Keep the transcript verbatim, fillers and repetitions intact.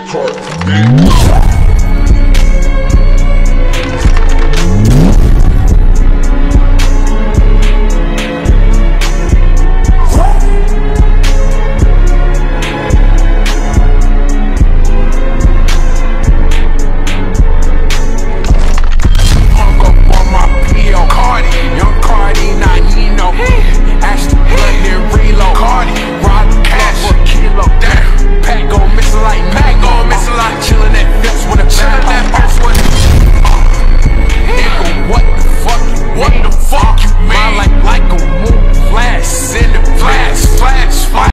It's